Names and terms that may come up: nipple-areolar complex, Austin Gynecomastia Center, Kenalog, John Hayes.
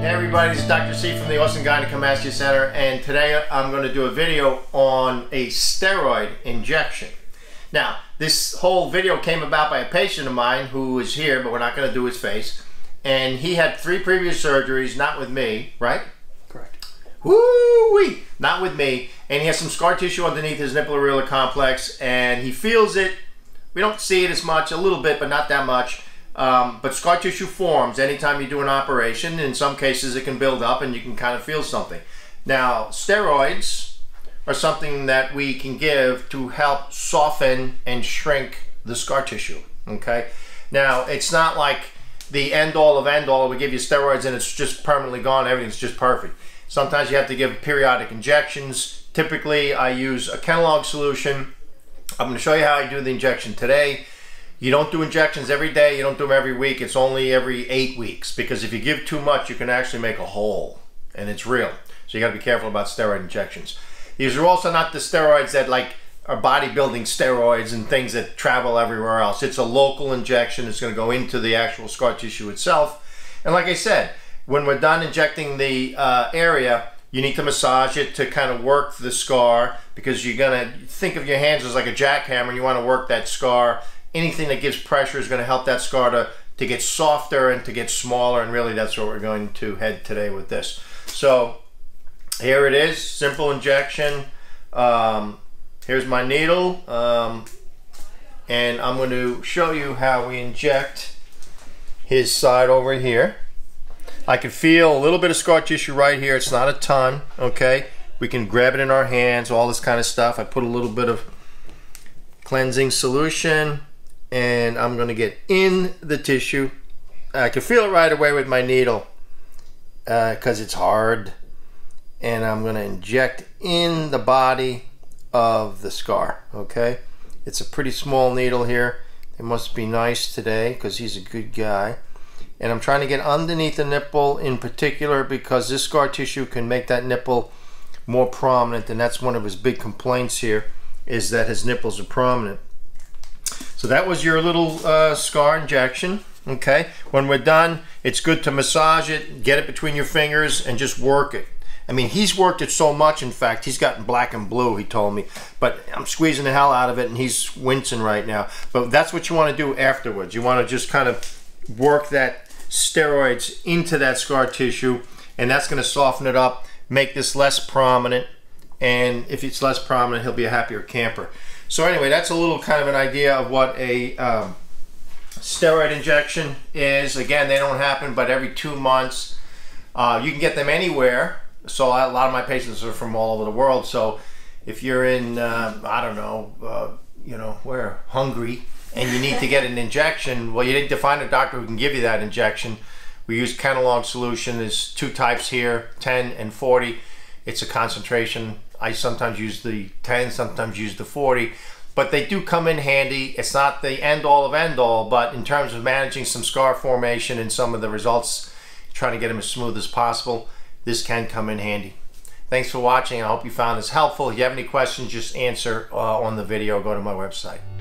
Hey everybody, this is Dr. C from the Austin Gynecomastia Center, and today I'm going to do a video on a steroid injection. Now, this whole video came about by a patient of mine who is here, but we're not going to do his face, and he had 3 previous surgeries, not with me, right? Correct. Woo-wee! Not with me, and he has some scar tissue underneath his nipple-areolar complex, and he feels it. We don't see it as much, a little bit, but not that much. But scar tissue forms anytime you do an operation. In some cases it can build up and you can kind of feel something. Now, steroids are something that we can give to help soften and shrink the scar tissue, okay? Now, it's not like the end all, we give you steroids and it's just permanently gone, everything's just perfect. Sometimes you have to give periodic injections. Typically, I use a Kenalog solution. I'm going to show you how I do the injection today. You don't do injections every day, you don't do them every week, it's only every 8 weeks, because if you give too much, you can actually make a hole, and it's real. So you gotta be careful about steroid injections. These are also not the steroids that like are bodybuilding steroids and things that travel everywhere else. It's a local injection, it's gonna go into the actual scar tissue itself. And like I said, when we're done injecting the area, you need to massage it to kind of work the scar, because you're gonna think of your hands as like a jackhammer, and you wanna work that scar. Anything that gives pressure is going to help that scar to get softer and to get smaller, and really that's where we're going to head today with this. So here it is, simple injection. Here's my needle, and I'm going to show you how we inject his side over here. I can feel a little bit of scar tissue right here, it's not a ton, okay? We can grab it in our hands, all this kind of stuff. I put a little bit of cleansing solution, and I'm going to get in the tissue. I can feel it right away with my needle because it's hard, and I'm going to inject in the body of the scar, okay? It's a pretty small needle here. It must be nice today because he's a good guy, and I'm trying to get underneath the nipple in particular because this scar tissue can make that nipple more prominent, and that's one of his big complaints here, is that his nipples are prominent. So that was your little scar injection, okay? When we're done, it's good to massage it, get it between your fingers, and just work it. I mean, he's worked it so much, in fact, he's gotten black and blue, he told me, but I'm squeezing the hell out of it and he's wincing right now. But that's what you wanna do afterwards. You wanna just kind of work that steroids into that scar tissue, and that's gonna soften it up, make this less prominent, and if it's less prominent, he'll be a happier camper. So anyway, that's a little kind of an idea of what a steroid injection is. Again, they don't happen, but every 2 months. You can get them anywhere. So a lot of my patients are from all over the world. So if you're in, I don't know, you know, where, Hungary, and you need to get an injection, well, you need to find a doctor who can give you that injection. We use Kenalog solution. There's 2 types here, 10 and 40. It's a concentration. I sometimes use the 10, sometimes use the 40, but they do come in handy. It's not the end all, but in terms of managing some scar formation and some of the results, trying to get them as smooth as possible, this can come in handy. Thanks for watching. I hope you found this helpful. If you have any questions, just answer on the video. Go to my website.